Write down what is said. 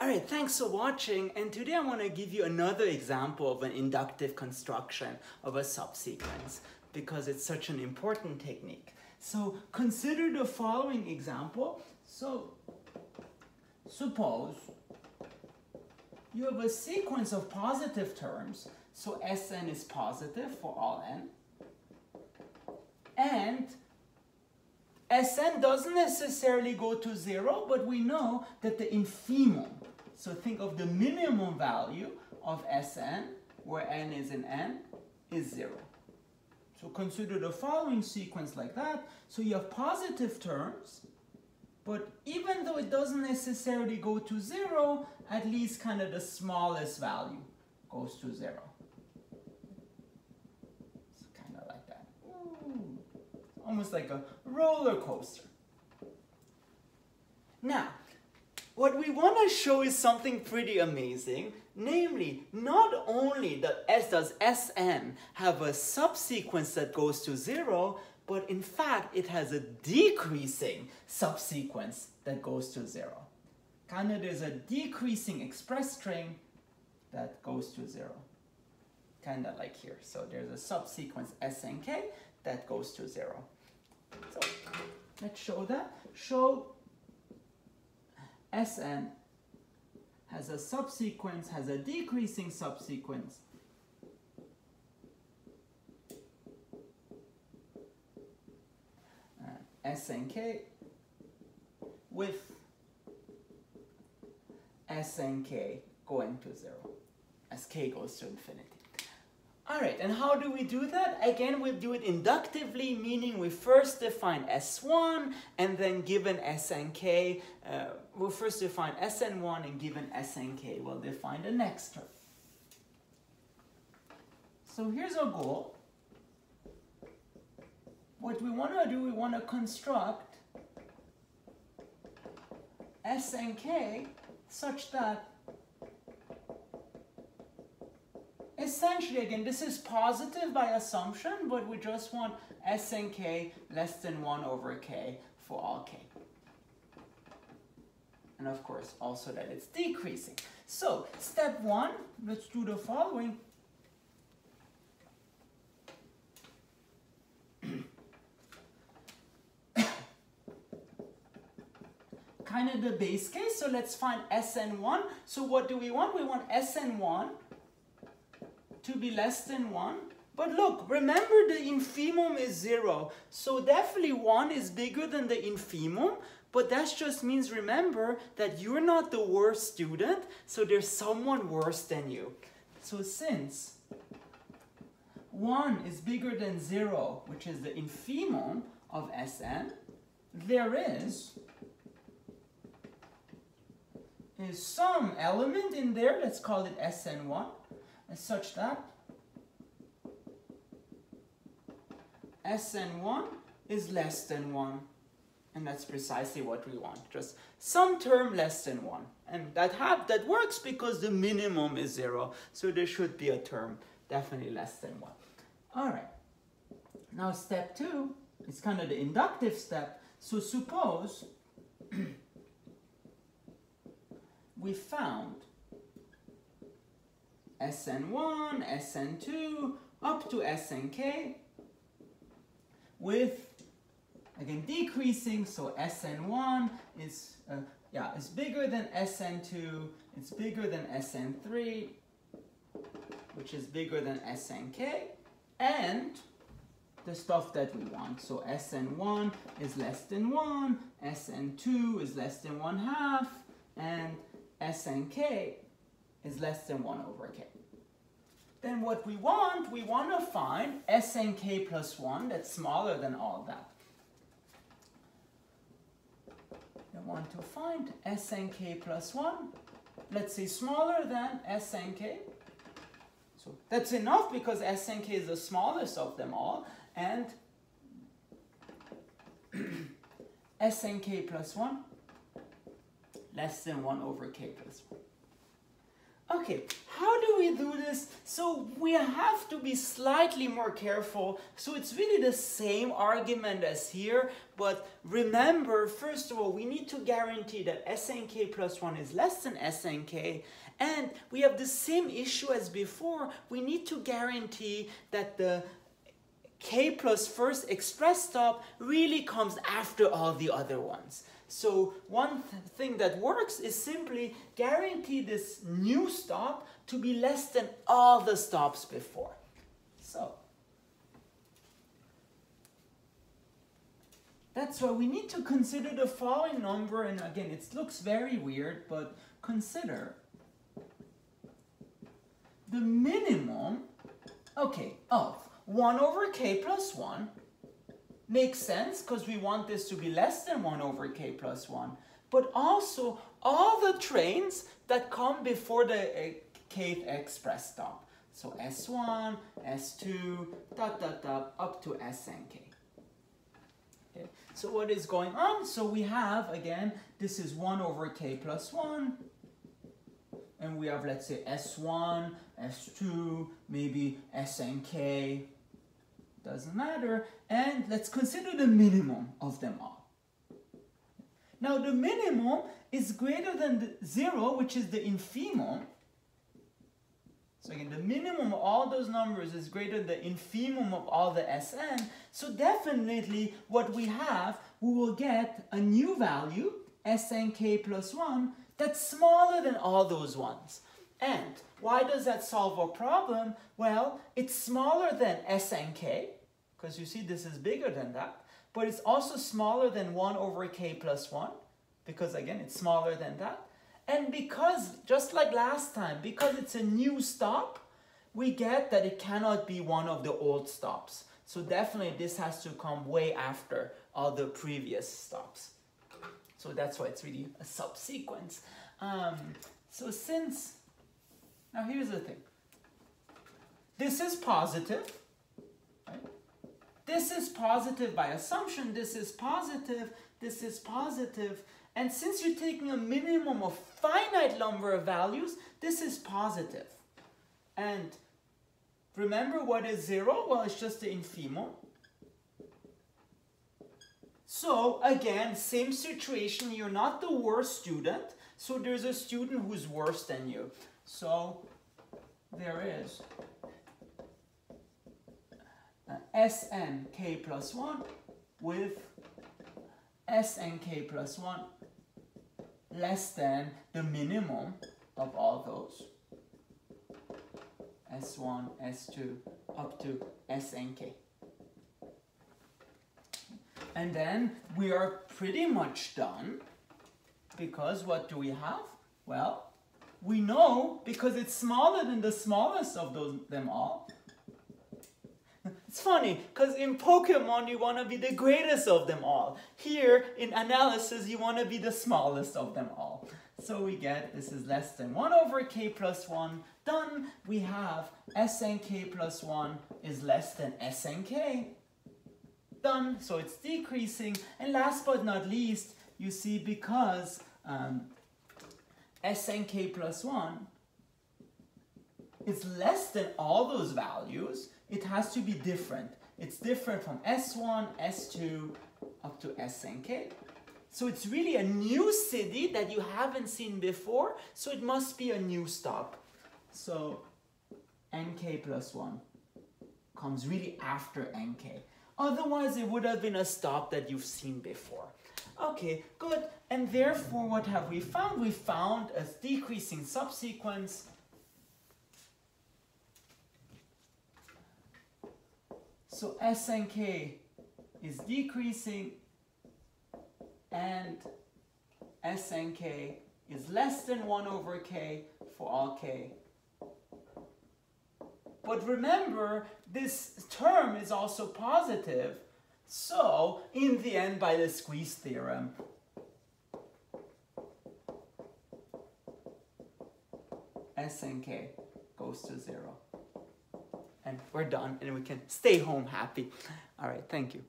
Alright, thanks for watching, and today I want to give you another example of an inductive construction of a subsequence because it's such an important technique. So consider the following example. So suppose you have a sequence of positive terms, so Sn is positive for all n, and Sn doesn't necessarily go to zero, but we know that the infimum, so think of the minimum value of Sn, where n is an n, is zero. So consider the following sequence like that. So you have positive terms, but even though it doesn't necessarily go to zero, at least kind of the smallest value goes to zero. So kind of like that. Ooh. Almost like a roller coaster. Now, what we want to show is something pretty amazing, namely, not only does Sn have a subsequence that goes to zero, but in fact, it has a decreasing subsequence that goes to zero. Kind of there's a decreasing express string that goes to zero. Kind of like here. So there's a subsequence Snk that goes to zero. So let's show that. Show Sn has a subsequence, has a decreasing subsequence Snk with Snk going to zero as k goes to infinity. All right, and how do we do that? Again, we'll do it inductively, meaning we first define S1 and then given Snk, we'll first define Sn1 and given Snk, we'll define the next term. So here's our goal. What we want to do, we want to construct Snk such that essentially, again, this is positive by assumption, but we just want Snk less than 1 over k for all k. And of course, also that it's decreasing. So, step 1, let's do the following. Kind of the base case, so let's find Sn1. So what do we want? We want Sn1 to be less than 1. But look, remember the infimum is 0. So definitely 1 is bigger than the infimum. But that just means, remember, that you're not the worst student. So there's someone worse than you. So since 1 is bigger than 0, which is the infimum of Sn, there is some element in there, let's call it Sn1, as such that Sn1 is less than 1. And that's precisely what we want, just some term less than 1. And that works because the minimum is 0, so there should be a term definitely less than 1. All right, now step 2 is kind of the inductive step. So suppose we found Sn1, Sn2, up to Snk with, again, decreasing, so Sn1 is bigger than Sn2, it's bigger than Sn3, which is bigger than Snk, and the stuff that we want. So Sn1 is less than 1, Sn2 is less than 1/2, and Snk is less than 1 over k. Then what we want to find Snk plus 1 that's smaller than all that. We want to find Snk plus 1, let's say smaller than Snk. So that's enough because Snk is the smallest of them all, and Snk plus 1 less than 1 over k plus 1. Okay, how do we do this? So we have to be slightly more careful. So it's really the same argument as here, but remember, first of all, we need to guarantee that SNK plus 1 is less than SNK, and we have the same issue as before. We need to guarantee that the K plus first expressed up really comes after all the other ones. So one thing that works is simply guarantee this new stop to be less than all the stops before. So that's why we need to consider the following number, and again, it looks very weird, but consider the minimum, okay, of 1 over k plus 1. Makes sense, because we want this to be less than 1 over k plus 1. But also, all the trains that come before the kth express stop. So S1, S2, dot, dot, dot, up to SNK. Okay. So what is going on? So we have, again, this is 1 over k plus 1. And we have, let's say, S1, S2, maybe SNK. Doesn't matter, and let's consider the minimum of them all. Now the minimum is greater than the 0, which is the infimum. So again, the minimum of all those numbers is greater than the infimum of all the Sn, so definitely what we have, we will get a new value, Snk plus 1, that's smaller than all those ones. And why does that solve our problem? Well, it's smaller than SNK, because you see this is bigger than that, but it's also smaller than 1 over k plus 1, because again, it's smaller than that. And because, just like last time, because it's a new stop, we get that it cannot be one of the old stops. So definitely this has to come way after all the previous stops. So that's why it's really a subsequence. So since... Now here's the thing, this is positive, right? This is positive by assumption, this is positive, this is positive, and since you're taking a minimum of finite number of values, this is positive. And remember what is 0? Well, it's just the infimum. So again, same situation, you're not the worst student, so there's a student who's worse than you. So there is SNK plus 1 with SNK plus 1 less than the minimum of all those, S1, S2, up to SNK. And then we are pretty much done, because what do we have? Well, we know, because it's smaller than the smallest of them all. It's funny, because in Pokemon you want to be the greatest of them all. Here, in analysis, you want to be the smallest of them all. So we get, this is less than 1 over k plus 1. Done. We have SNK plus 1 is less than SNK. Done. So it's decreasing. And last but not least, you see, because... SNK plus 1 is less than all those values, it has to be different. It's different from S1, S2, up to SNK. So it's really a new city that you haven't seen before, so it must be a new stop. So NK plus 1 comes really after NK. Otherwise, it would have been a stop that you've seen before. Okay, good. And therefore, what have we found? We found a decreasing subsequence . So SNK is decreasing and SNK is less than 1 over k for all k. But remember, this term is also positive. So, in the end, by the squeeze theorem, SNK goes to 0. And we're done, and we can stay home happy. All right, thank you.